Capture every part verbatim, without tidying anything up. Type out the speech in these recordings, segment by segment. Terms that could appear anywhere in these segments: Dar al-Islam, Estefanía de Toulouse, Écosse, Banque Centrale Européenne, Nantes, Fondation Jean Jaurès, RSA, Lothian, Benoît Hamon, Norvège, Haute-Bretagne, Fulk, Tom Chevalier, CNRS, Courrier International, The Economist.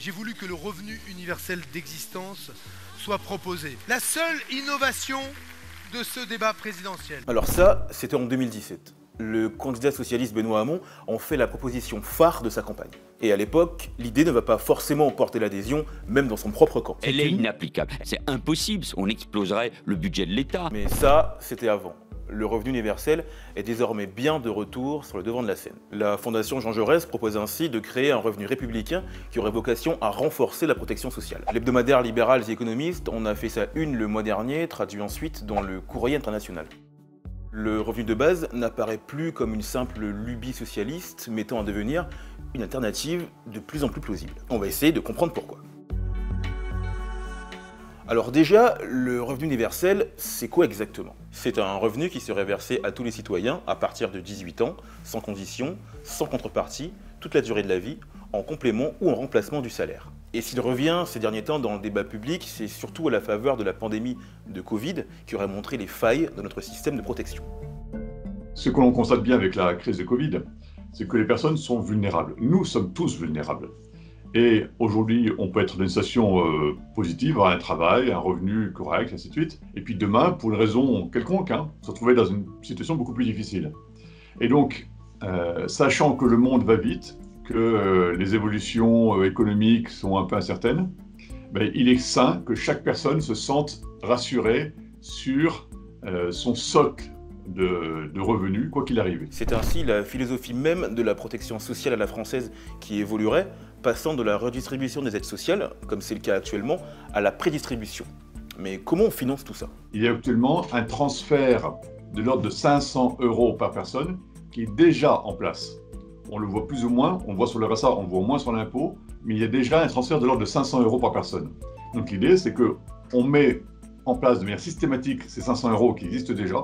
J'ai voulu que le revenu universel d'existence soit proposé. La seule innovation de ce débat présidentiel. Alors ça, c'était en deux mille dix-sept. Le candidat socialiste Benoît Hamon en fait la proposition phare de sa campagne. Et à l'époque, l'idée ne va pas forcément porter l'adhésion, même dans son propre camp. Elle est inapplicable, c'est impossible, on exploserait le budget de l'État. Mais ça, c'était avant. Le revenu universel est désormais bien de retour sur le devant de la scène. La Fondation Jean Jaurès propose ainsi de créer un revenu républicain qui aurait vocation à renforcer la protection sociale. L'hebdomadaire libéral The Economist en a fait sa une le mois dernier, traduit ensuite dans le Courrier International. Le revenu de base n'apparaît plus comme une simple lubie socialiste, mais tend à devenir une alternative de plus en plus plausible. On va essayer de comprendre pourquoi. Alors déjà, le revenu universel, c'est quoi exactement? C'est un revenu qui serait versé à tous les citoyens à partir de dix-huit ans, sans condition, sans contrepartie, toute la durée de la vie, en complément ou en remplacement du salaire. Et s'il revient ces derniers temps dans le débat public, c'est surtout à la faveur de la pandémie de Covid qui aurait montré les failles de notre système de protection. Ce que l'on constate bien avec la crise de Covid, c'est que les personnes sont vulnérables. Nous sommes tous vulnérables. Et aujourd'hui, on peut être dans une situation euh, positive, avoir un travail, un revenu correct, ainsi de suite. Et puis demain, pour une raison quelconque, hein, se retrouver dans une situation beaucoup plus difficile. Et donc, euh, sachant que le monde va vite, que euh, les évolutions euh, économiques sont un peu incertaines, ben, il est sain que chaque personne se sente rassurée sur euh, son socle De, de revenus, quoi qu'il arrive. C'est ainsi la philosophie même de la protection sociale à la française qui évoluerait, passant de la redistribution des aides sociales, comme c'est le cas actuellement, à la prédistribution. Mais comment on finance tout ça? Il y a actuellement un transfert de l'ordre de cinq cents euros par personne qui est déjà en place. On le voit plus ou moins, on le voit sur le R S A, on le voit moins sur l'impôt, mais il y a déjà un transfert de l'ordre de cinq cents euros par personne. Donc l'idée, c'est qu'on met en place de manière systématique ces cinq cents euros qui existent déjà,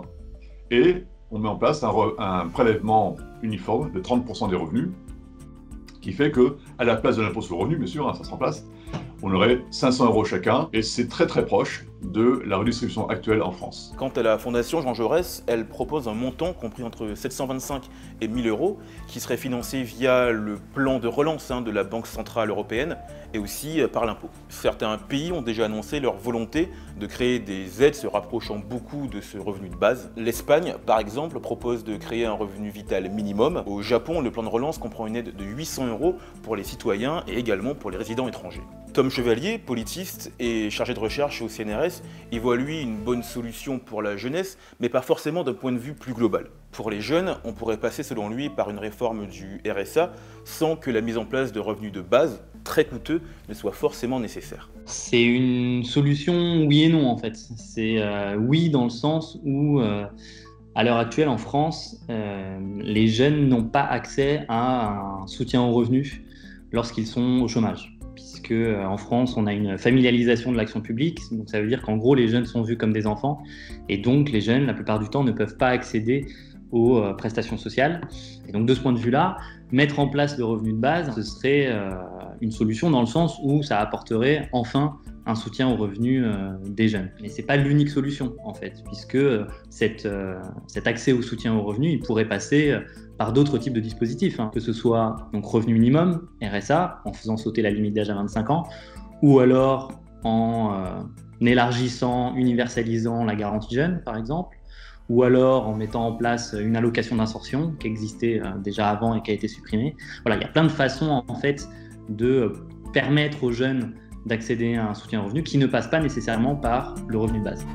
et on met en place un, re, un prélèvement uniforme de trente pour cent des revenus, qui fait que, à la place de l'impôt sur le revenu, bien sûr, hein, ça se remplace, on aurait cinq cents euros chacun, et c'est très très proche de la redistribution actuelle en France. Quant à la Fondation Jean Jaurès, elle propose un montant compris entre sept cent vingt-cinq et mille euros, qui serait financé via le plan de relance hein, de la Banque Centrale Européenne, et aussi euh, par l'impôt. Certains pays ont déjà annoncé leur volonté de créer des aides se rapprochant beaucoup de ce revenu de base. L'Espagne, par exemple, propose de créer un revenu vital minimum. Au Japon, le plan de relance comprend une aide de huit cents euros pour les citoyens et également pour les résidents étrangers. Tom Chevalier, politiste et chargé de recherche au C N R S, y voit lui une bonne solution pour la jeunesse, mais pas forcément d'un point de vue plus global. Pour les jeunes, on pourrait passer selon lui par une réforme du R S A sans que la mise en place de revenus de base, très coûteux, ne soit forcément nécessaire. C'est une solution oui et non en fait. C'est euh, oui dans le sens où euh, à l'heure actuelle en France, euh, les jeunes n'ont pas accès à un soutien aux revenus lorsqu'ils sont au chômage. Puisque euh, en France, on a une familialisation de l'action publique, donc ça veut dire qu'en gros, les jeunes sont vus comme des enfants, et donc les jeunes, la plupart du temps, ne peuvent pas accéder aux euh, prestations sociales. Et donc, de ce point de vue-là, mettre en place le revenu de base, ce serait euh, une solution dans le sens où ça apporterait enfin un soutien aux revenus euh, des jeunes. Mais c'est pas l'unique solution, en fait, puisque euh, cette, euh, cet accès au soutien aux revenus, il pourrait passer euh, par d'autres types de dispositifs, hein, que ce soit donc revenu minimum, R S A, en faisant sauter la limite d'âge à vingt-cinq ans, ou alors en euh, élargissant, universalisant la garantie jeune, par exemple, ou alors en mettant en place une allocation d'insertion qui existait euh, déjà avant et qui a été supprimée. Voilà, il y a plein de façons, en fait, de permettre aux jeunes d'accéder à un soutien revenu qui ne passe pas nécessairement par le revenu de base.